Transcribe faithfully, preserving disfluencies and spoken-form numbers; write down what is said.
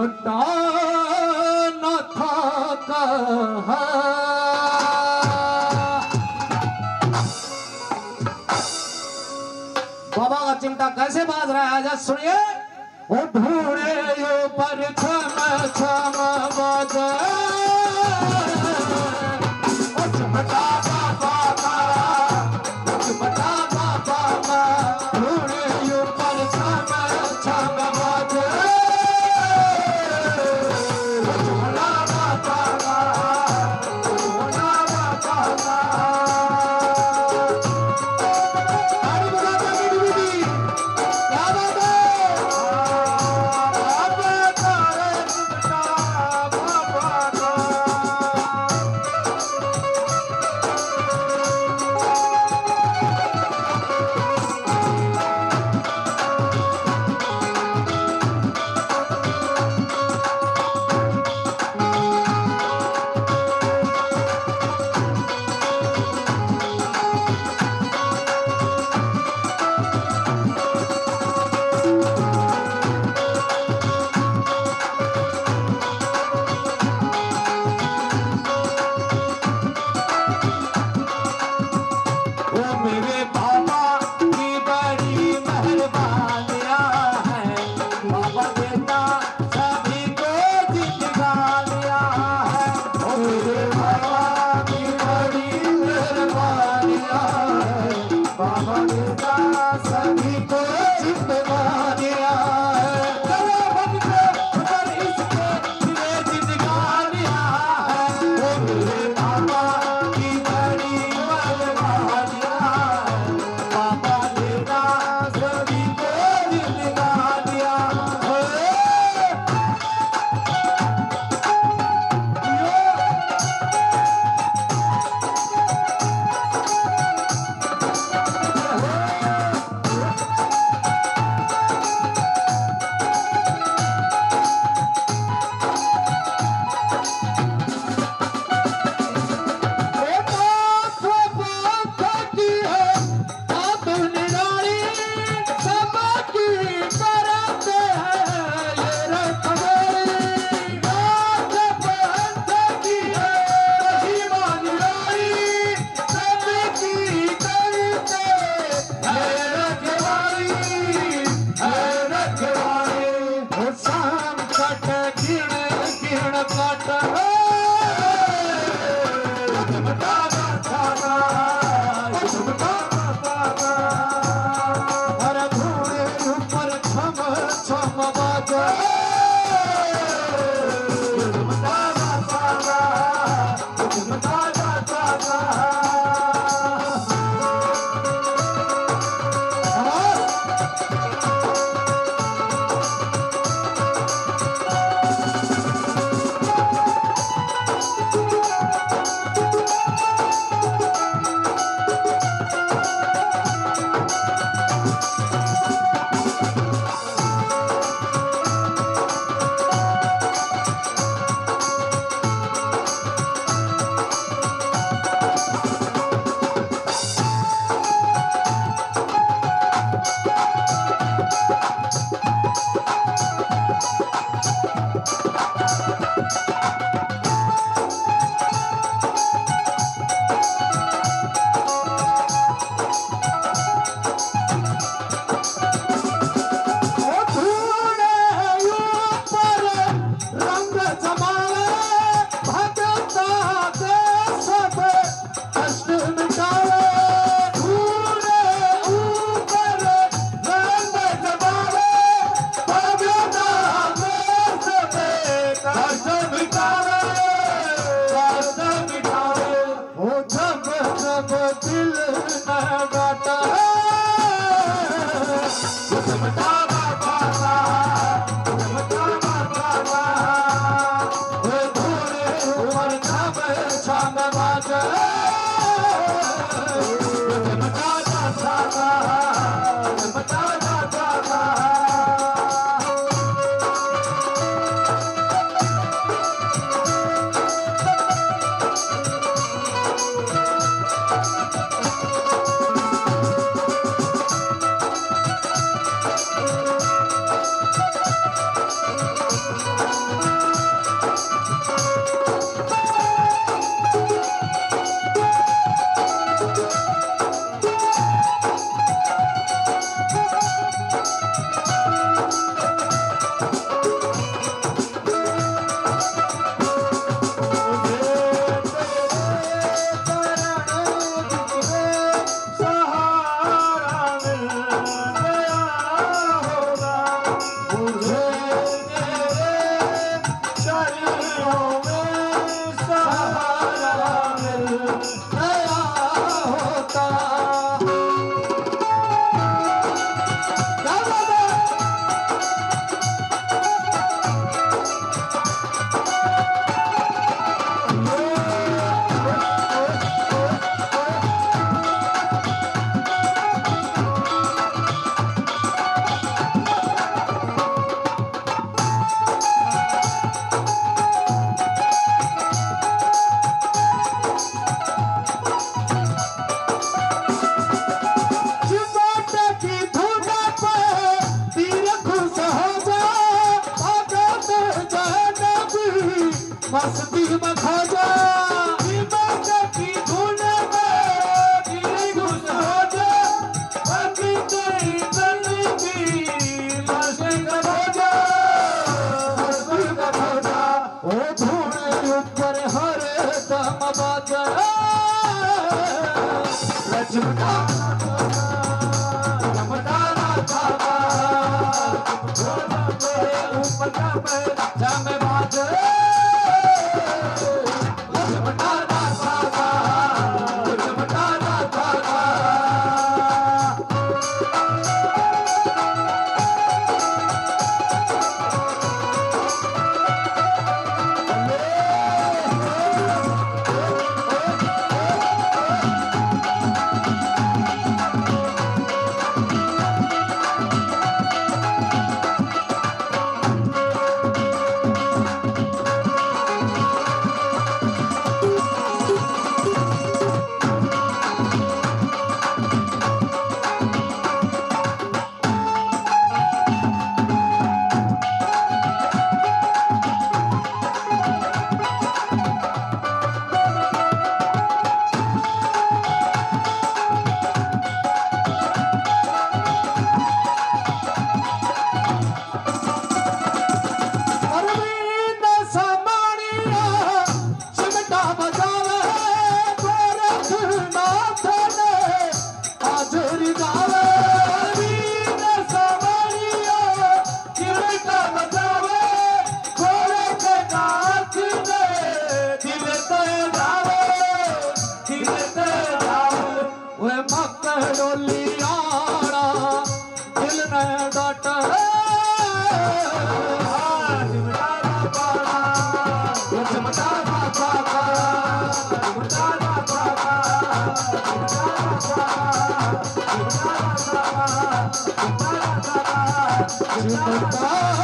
खुदा न था बाबा का चिमटा कैसे बाज रहा है आजा सुनिए। ओ ढूंढे यो पर छम छम बजा ओ चमटा बाबा का चमटा बाबा का ढूंढे यो पर छम छम बजा Bye. I'm